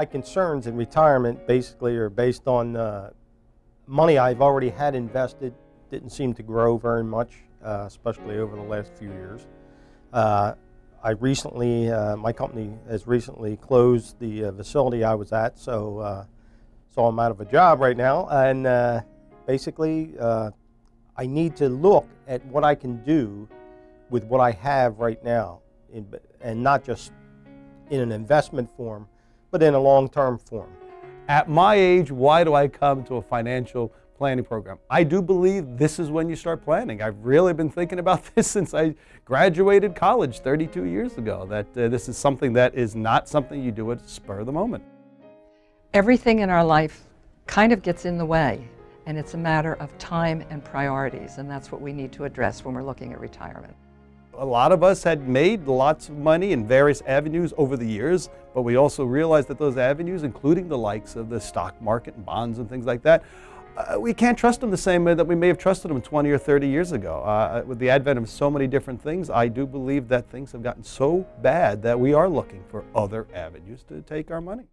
my concerns in retirement basically are based on money I've already had invested. Didn't seem to grow very much, especially over the last few years. My company has recently closed the facility I was at, so I'm out of a job right now, and basically I need to look at what I can do with what I have right now, and not just in an investment form, but in a long-term form. At my age, why do I come to a financial planning program? I do believe this is when you start planning. I've really been thinking about this since I graduated college 32 years ago, that this is something that is not something you do at spur of the moment. Everything in our life kind of gets in the way, and it's a matter of time and priorities, and that's what we need to address when we're looking at retirement. A lot of us had made lots of money in various avenues over the years, but we also realized that those avenues, including the likes of the stock market and bonds and things like that, we can't trust them the same way that we may have trusted them 20 or 30 years ago. With the advent of so many different things, I do believe that things have gotten so bad that we are looking for other avenues to take our money.